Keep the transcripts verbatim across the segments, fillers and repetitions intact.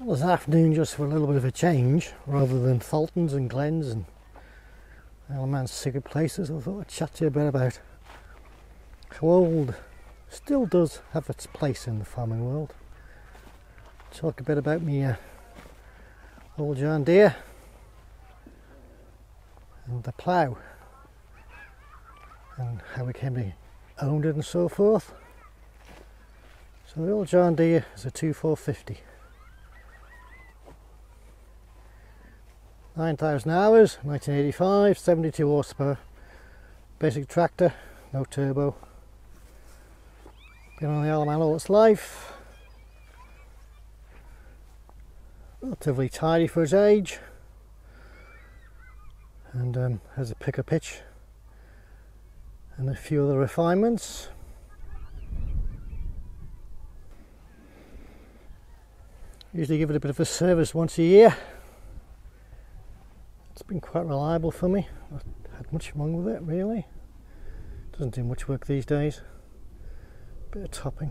Well, this afternoon, just for a little bit of a change, rather than Thaltons and Glens and Isle of Man's secret places, I thought I'd chat to you a bit about how old still does have its place in the farming world. Talk a bit about me uh, old John Deere and the plough and how we came to own it and so forth. So the old John Deere is a twenty-four fifty. nine thousand hours, nineteen eighty-five, seventy-two horsepower, basic tractor, no turbo. Been on the Isle of Man all its life. Relatively tidy for its age, and um, has a picker pitch and a few other refinements. Usually give it a bit of a service once a year. It's been quite reliable for me. Not had much wrong with it really. Doesn't do much work these days. Bit of topping.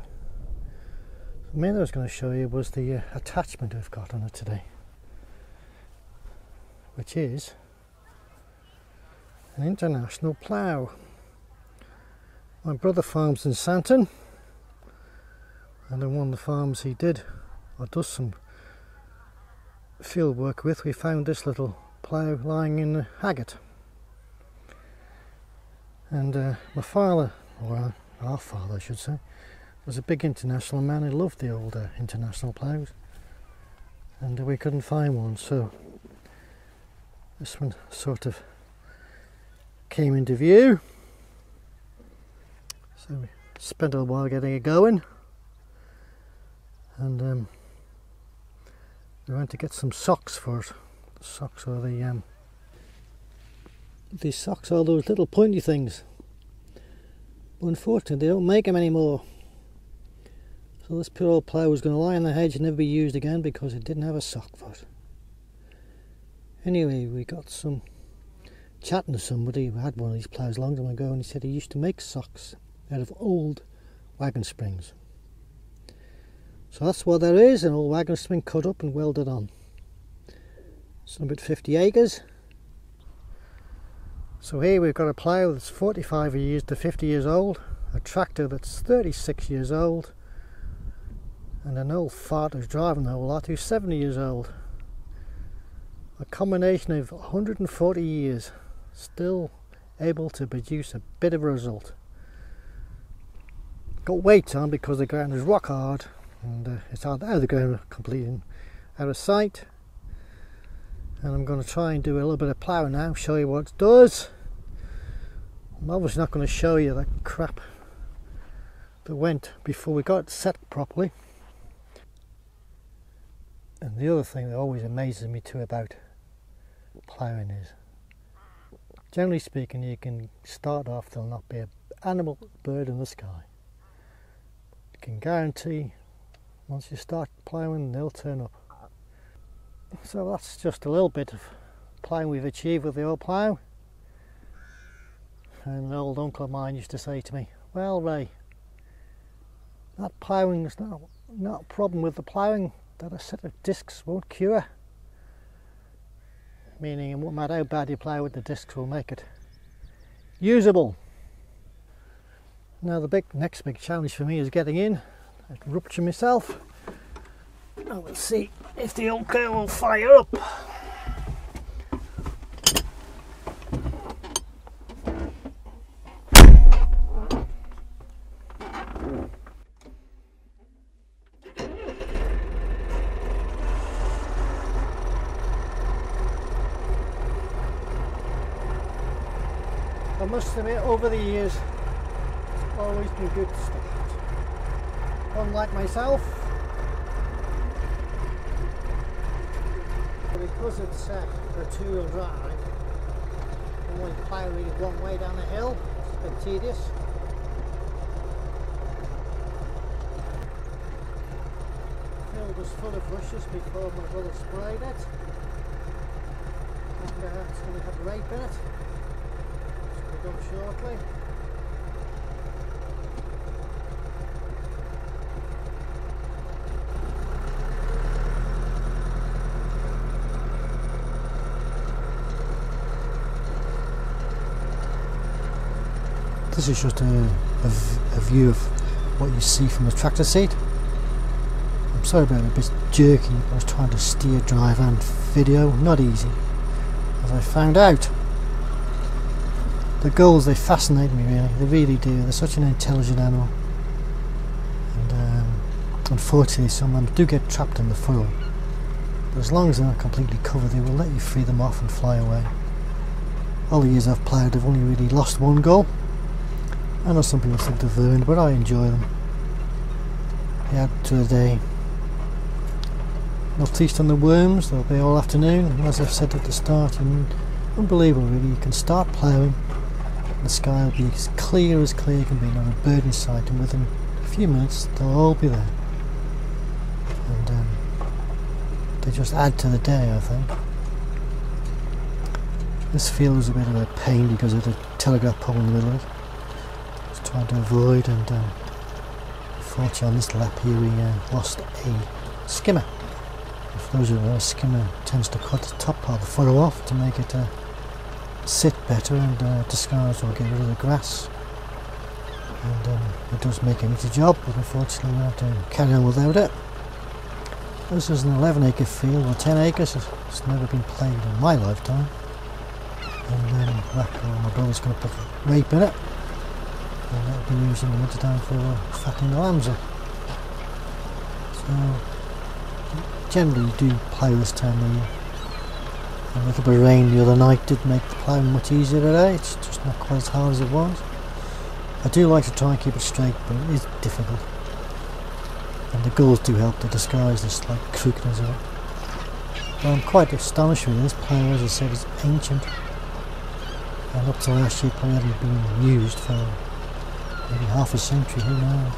The main thing I was going to show you was the uh, attachment I've got on it today, which is an international plough. My brother farms in Santon, and on one of the farms he did or does some field work with, we found this little plough lying in a haggart, and uh, my father, or our father I should say, was a big international man who loved the old uh, international ploughs, and uh, we couldn't find one, so this one sort of came into view. So we spent a while getting it going, and um, we went to get some socks for it. The socks are the um, these socks are those little pointy things, but unfortunately they don't make them anymore. So this poor old plough was going to lie in the hedge and never be used again because it didn't have a sock for it. Anyway, we got some chatting to somebody who had one of these ploughs a long time ago, and he said he used to make socks out of old wagon springs. So that's what there is, an old wagon spring cut up and welded on. It's about fifty acres. So here we've got a plough that's forty-five years to fifty years old, a tractor that's thirty-six years old, and an old fart who's driving the whole lot who's seventy years old. A combination of one hundred forty years still able to produce a bit of a result. Got weight on because the ground is rock hard, and uh, it's hard out of the ground completely out of sight. And I'm going to try and do a little bit of ploughing now, show you what it does. I'm obviously not going to show you the crap that went before we got it set properly. And the other thing that always amazes me too about ploughing is, generally speaking, you can start off there'll not be an animal, bird in the sky. You can guarantee once you start ploughing they'll turn up. So that's just a little bit of ploughing we've achieved with the old plough. And an old uncle of mine used to say to me, well Ray, that ploughing's not, not a problem with the ploughing that a set of discs won't cure. Meaning, it won't matter how bad you plough with, the discs will make it usable. Now the big next big challenge for me is getting in. I'd rupture myself. Now we'll see if the old girl will fire up. I must admit, over the years, it's always been good to start. Unlike myself, because it's set uh, for a two-wheel drive, I'm only ploughing one way down the hill. It's a bit tedious. The field was full of rushes before my brother sprayed it, and uh, it's going to have rape in it. Up shortly. This is just a, a, a view of what you see from the tractor seat. I'm sorry about it, a bit jerky. I was trying to steer, drive and video. Not easy, as I found out. The gulls, they fascinate me really, they really do. They're such an intelligent animal. And um, unfortunately some of them do get trapped in the foil. But as long as they're not completely covered, they will let you free them off and fly away. All the years I've ploughed, I've only really lost one gull. I know some people think they've earned, but I enjoy them. They add to the day. I'll feast on the worms, they'll be all afternoon. And as I've said at the start, and unbelievable really, you can start ploughing. The sky will be as clear as clear can be, not a bird in sight, and within a few minutes they'll all be there. And um, they just add to the day, I think. This field was a bit of a pain because of the telegraph pole in the middle of it. I was trying to avoid, and um, unfortunately on this lap here we uh, lost a skimmer. And for those who know, a skimmer tends to cut the top part of the furrow off to make it uh, sit better and uh, discard or get rid of the grass, and um, it does make a neat job, but unfortunately we have to carry on without it. This is an eleven acre field, or ten acres, it's never been played in my lifetime, and then um, my brother's going to put rape in it, and that will be used in the winter time for uh, fattening the lambs up. So generally you do plough this time of year. A little bit of rain the other night did make the ploughing much easier today. It's just not quite as hard as it was. I do like to try and keep it straight, but it is difficult. And the gulls do help to disguise this slight crookedness of it. But I'm quite astonished with this plough, as I said, it's ancient. And up to last year, probably hadn't been used for maybe half a century, who knows.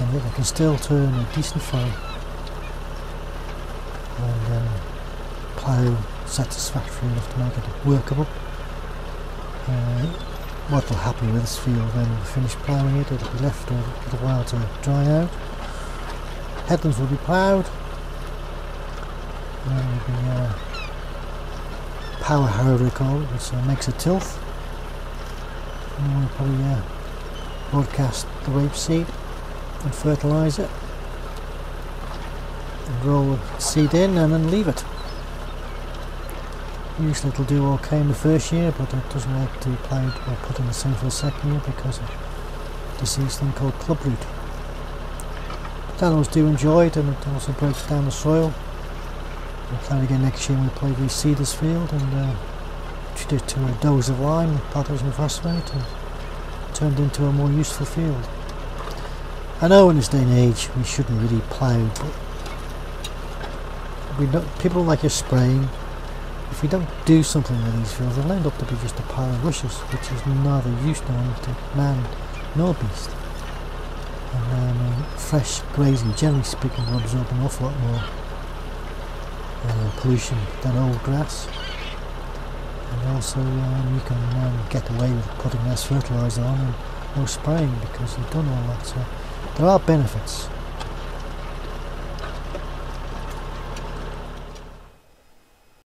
And yet it can still turn a decent furrow. And um, plough satisfactory enough to make it workable. Uh, what will happen with this field when we finish ploughing it, it'll be left a little while to dry out. Headlands will be ploughed. There will be uh, power harrow, they call it, which uh, makes a tilth. And we'll probably uh, broadcast the rapeseed and fertilise it. And roll the seed in and then leave it. Usually it'll do okay in the first year, but it doesn't like to be ploughed or put in the same for the second year because of a disease thing called clubroot. The animals do enjoy it, and it also breaks down the soil. We'll plough again next year when we plough reseed this field, and uh, treat it to a dose of lime, potassium phosphate, and turned into a more useful field. I know in this day and age we shouldn't really plough, but we don't, people don't like your spraying. If we don't do something with these fields, they'll end up to be just a pile of rushes, which is neither useful to man nor beast. And um, fresh grazing, generally speaking, will absorb an awful lot more uh, pollution than old grass. And also um, you can um, get away with putting less fertiliser on and no spraying because you've done all that. So there are benefits.